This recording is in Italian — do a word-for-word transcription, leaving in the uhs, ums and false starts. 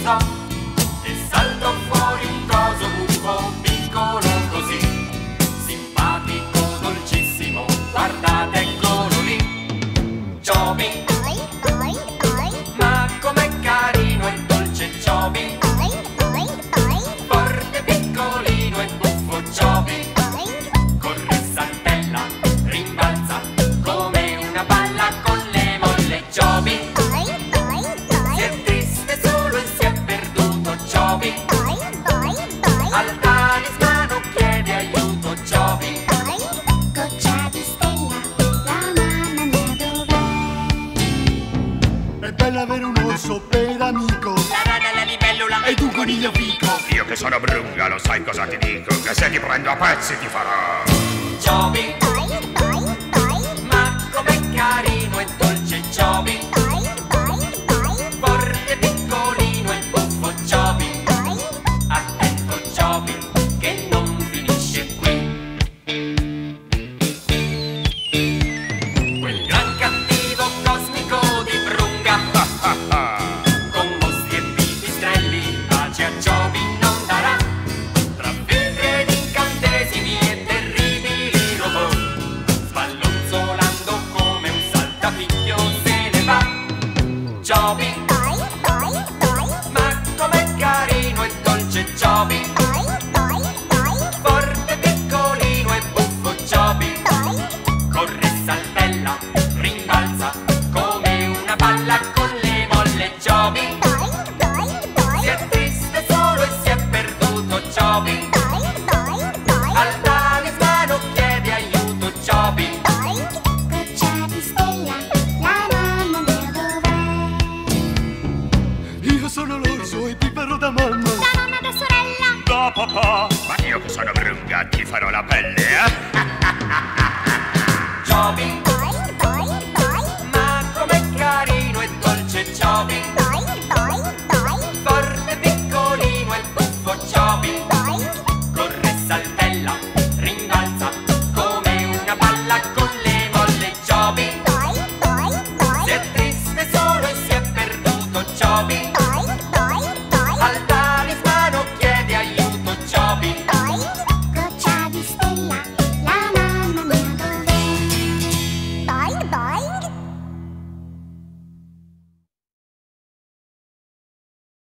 pizza e saltò fuori un coso buffo, piccolo così, simpatico, dolcissimo, guardate eccolo lì, Chobin. Ma com'è carino e dolce Chobin, forte, piccolino e buffo Chobin, corre, saltella, rimbalza come una palla con le molle Chobin. È bello avere un orso per amico, la rana, la libellula ed un coniglio fico. Io che sono Brunga, lo sai cosa ti dico, che se ti prendo a pezzi ti farò Joby. Ma com'è carino e dolce Joby, forte, piccolino e buffo Joby. Attento Joby che non finisce qui, quel gran cattivo cosmico di Brunga. Con mostri e pipistrelli pace a Chobin non darà, tra pietre ed incantesimi e terribili robot, sballonzolando come un saltapicchio se ne va Chobin. Ma com'è carino e dolce Chobin, forte, piccolino e buffo Chobin, corre, saltella, rimbalza come una palla con le molle Joby. Si è triste solo e si è perduto Joby, al talismano chiede aiuto Joby. Goccia di stella, la mamma mia dov'è? Io sono l'orso e ti farò da mamma, da nonna, da sorella, da papà. Ma io che sono Brunga ti farò la pelle, eh? Joby.